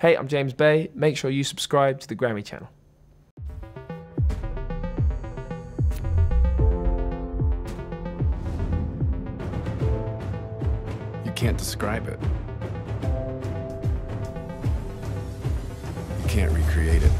Hey, I'm James Bay. Make sure you subscribe to the Grammy Channel. You can't describe it. You can't recreate it.